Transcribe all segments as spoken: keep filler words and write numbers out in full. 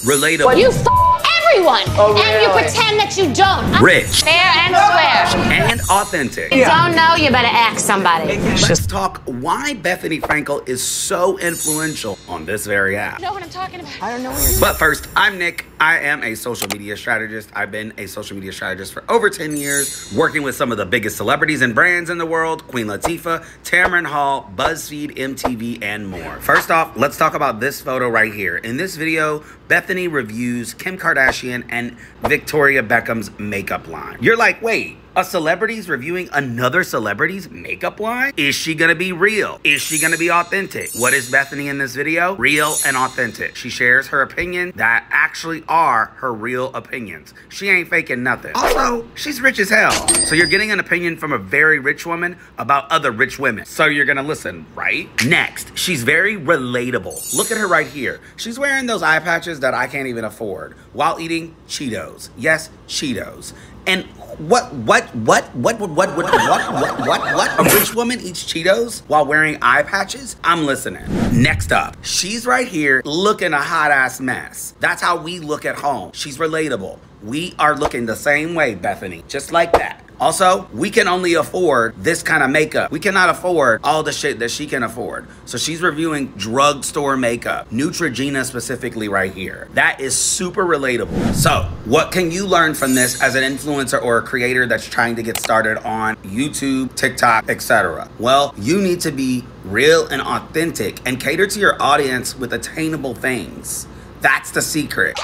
Relatable. Well, you f everyone, oh, and really? You pretend that you don't. Rich. Fair and square. And authentic. If you don't know, you better ask somebody. Let's talk why Bethenny Frankel is so influential on this very app. You know what I'm talking about. I don't know what you're talking about. But first, I'm Nick. I am a social media strategist. I've been a social media strategist for over ten years, working with some of the biggest celebrities and brands in the world, Queen Latifah, Tamron Hall, BuzzFeed, M T V, and more. First off, let's talk about this photo right here. In this video, Bethenny reviews Kim Kardashian and Victoria Beckham's makeup line. You're like, wait, a celebrity's reviewing another celebrity's makeup line? Is she gonna be real? Is she gonna be authentic? What is Bethenny in this video? Real and authentic. She shares her opinion that actually are her real opinions. She ain't faking nothing. Also, she's rich as hell. So you're getting an opinion from a very rich woman about other rich women. So you're gonna listen, right? Next, she's very relatable. Look at her right here. She's wearing those eye patches that I can't even afford while eating Cheetos. Yes, Cheetos. And what, what, what, what, what, what, what, what, what, what, what? A rich woman eats Cheetos while wearing eye patches? I'm listening. Next up, she's right here looking a hot ass mess. That's how we look at home. She's relatable. We are looking the same way, Bethenny, just like that. Also, we can only afford this kind of makeup. We cannot afford all the shit that she can afford. So she's reviewing drugstore makeup, Neutrogena specifically right here. That is super relatable. So what can you learn from this as an influencer or a creator that's trying to get started on YouTube, TikTok, et cetera? Well, you need to be real and authentic and cater to your audience with attainable things. That's the secret.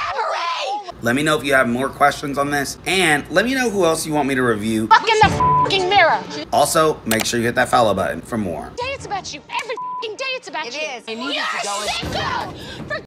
Let me know if you have more questions on this, and let me know who else you want me to review. Fuck in the fucking mirror. Also, make sure you hit that follow button for more. Day it's about you. Every fucking day it's about it you. It is. I need you to go.